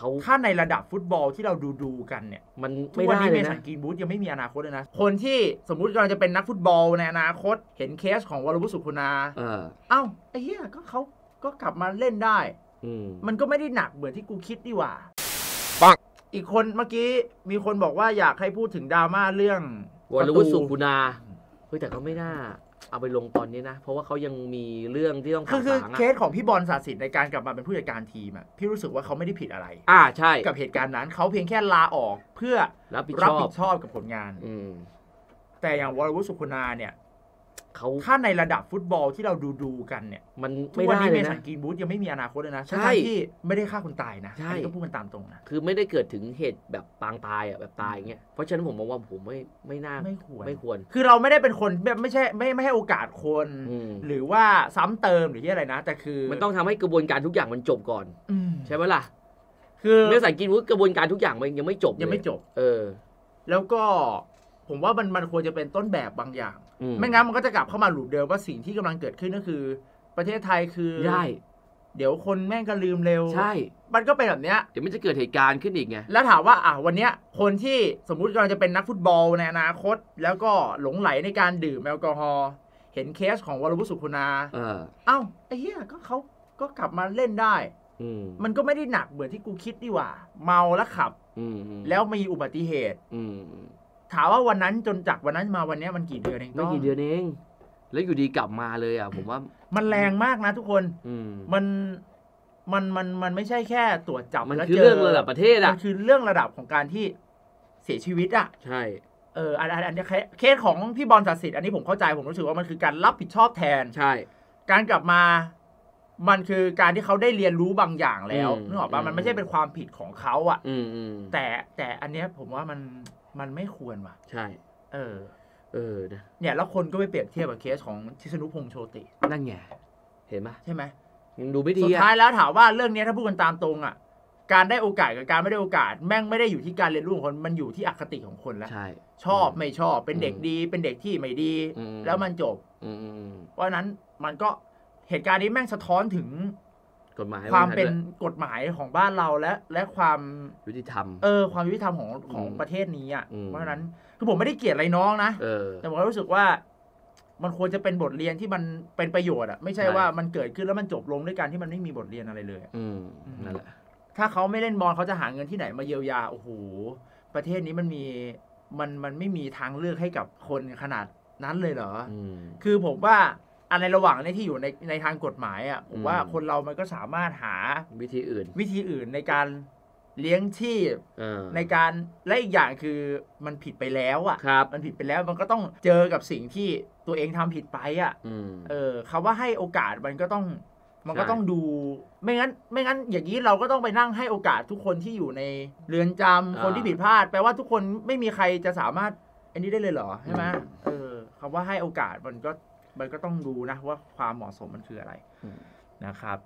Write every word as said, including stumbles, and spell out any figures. เขาถ้าในระดับฟุตบอลที่เราดูดูกันเนี่ยมันไม่ได้เลยนะกีนบูธยังไม่มีอนาคตเลยนะคนที่สมมุติกำลังจะเป็นนักฟุตบอลในอนาคตเห็นเคสของวรวุฒิสุขุณาอ้าวไอ้เหี้ยก็เขาก็กลับมาเล่นได้มันก็ไม่ได้หนักเหมือนที่กูคิดดีว่าอีกคนเมื่อกี้มีคนบอกว่าอยากให้พูดถึงดราม่าเรื่องวรวุฒิสุขุณาเฮ้ยแต่เขาไม่น่าเอาไปลงตอนนี้นะเพราะว่าเขายังมีเรื่องที่ต้องคือเคสของพี่บอลศาสินในการกลับมาเป็นผู้จัดการทีมอ่ะพี่รู้สึกว่าเขาไม่ได้ผิดอะไรอ่าใช่กับเหตุการณ์นั้นเขาเพียงแค่ลาออกเพื่อรับผิดชอบกับผลงานอืมแต่อย่างวรวุฒิสุขุณาเนี่ยเขาถ้าในระดับฟุตบอลที่เราดูดูกันเนี่ยมันไม่ได้เลยนะกีนบูธยังไม่มีอนาคตเลยนะใช่ที่ไม่ได้ฆ่าคนตายนะใช่ต้องพูดมันตามตรงนะคือไม่ได้เกิดถึงเหตุแบบปางตายอ่ะแบบตายอย่างเงี้ยเพราะฉะนั้นผมมองว่าผมไม่ไม่น่าไม่ควรไม่ควรคือเราไม่ได้เป็นคนแบบไม่ใช่ไม่ไม่ให้โอกาสคนหรือว่าซ้ำเติมหรือที่อะไรนะแต่คือมันต้องทำให้กระบวนการทุกอย่างมันจบก่อนใช่ไหมล่ะคือเรื่องสายกีนบูธกระบวนการทุกอย่างมันยังไม่จบยังไม่จบเออแล้วก็ผมว่ามันมันควรจะเป็นต้นแบบบางอย่างไม่งั้นมันก็จะกลับเข้ามาหลุดเดิมว่าสิ่งที่กำลังเกิดขึ้นก็คือประเทศไทยคือใช่เดี๋ยวคนแม่งก็ลืมเร็วใช่มันก็เป็นแบบเนี้ยเดี๋ยวมันจะเกิดเหตุการณ์ขึ้นอีกไงแล้วถามว่าอ่ะวันเนี้ยคนที่สมมุติกำลังจะเป็นนักฟุตบอลในอนาคตแล้วก็หลงไหลในการดื่มแอลกอฮอล์เห็นเคสของวรวุฒิสุขุณาเอออ้าวไอ้เหี้ยก็เขาก็กลับมาเล่นได้มันก็ไม่ได้หนักเหมือนที่กูคิดดีว่าเมาแล้วขับแล้วมีอุบัติเหตุอืถามว่าวันนั้นจนจากวันนั้นมาวันนี้มันกี่เดือนเองไม่กี่เดือนเองแล้วอยู่ดีกลับมาเลยอ่ะผมว่ามันแรงมากนะทุกคนมันมันมันมันไม่ใช่แค่ตรวจจับมันคือเรื่องระดับประเทศอ่ะมันคือเรื่องระดับของการที่เสียชีวิตอ่ะใช่เอออันอันนี้เคสของพี่บอลศาสินอันนี้ผมเข้าใจผมรู้สึกว่ามันคือการรับผิดชอบแทนใช่การกลับมามันคือการที่เขาได้เรียนรู้บางอย่างแล้วนึกออกป่ะมันไม่ใช่เป็นความผิดของเขาอ่ะแต่แต่อันเนี้ยผมว่ามันมันไม่ควรว่ะใช่เออเออเนี่ยแล้วคนก็ไปเปรียบเทียบกับเคสของชิสนุพงษ์โชตินั่นไงเห็นไหมใช่ไหมยังดูไม่ดีสุดท้ายแล้วถามว่าเรื่องนี้ถ้าพูดกันตามตรงอ่ะการได้โอกาสกับการไม่ได้โอกาสแม่งไม่ได้อยู่ที่การเรียนรู้ของคนมันอยู่ที่อคติของคนแล้วใช่ชอบไม่ชอบเป็นเด็กดีเป็นเด็กที่ไม่ดีแล้วมันจบเพราะนั้นมันก็เหตุการณ์นี้แม่งสะท้อนถึงกฎหมายความเป็นกฎหมายของบ้านเราและและความยุติธรรมเออความยุติธรรมของของประเทศนี้อ่ะเพราะฉะนั้นคือผมไม่ได้เกลียดอะไรน้องนะแต่ผมรู้สึกว่ามันควรจะเป็นบทเรียนที่มันเป็นประโยชน์อ่ะไม่ใช่ว่ามันเกิดขึ้นแล้วมันจบลงด้วยการที่มันไม่มีบทเรียนอะไรเลยอืมนั่นแหละถ้าเขาไม่เล่นบอลเขาจะหาเงินที่ไหนมาเยียวยาโอ้โหประเทศนี้มันมีมันมันไม่มีทางเลือกให้กับคนขนาดนั้นเลยเหรอคือผมว่าอันในระหว่างในที่อยู่ในในทางกฎหมายอ่ะผมว่าคนเรามันก็สามารถหาวิธีอื่นวิธีอื่นในการเลี้ยงชีพในการและอีกอย่างคือมันผิดไปแล้วอ่ะมันผิดไปแล้วมันก็ต้องเจอกับสิ่งที่ตัวเองทำผิดไปอ่ะเออคำว่าให้โอกาสมันก็ต้องมันก็ต้องดูไม่งั้นไม่งั้นอย่างนี้เราก็ต้องไปนั่งให้โอกาสทุกคนที่อยู่ในเรือนจำคนที่ผิดพลาดแปลว่าทุกคนไม่มีใครจะสามารถอันนี้ได้เลยเหรอใช่ไหมเออคำว่าให้โอกาสมันก็มันก็ต้องดูนะว่าความเหมาะสมมันคืออะไรนะครับ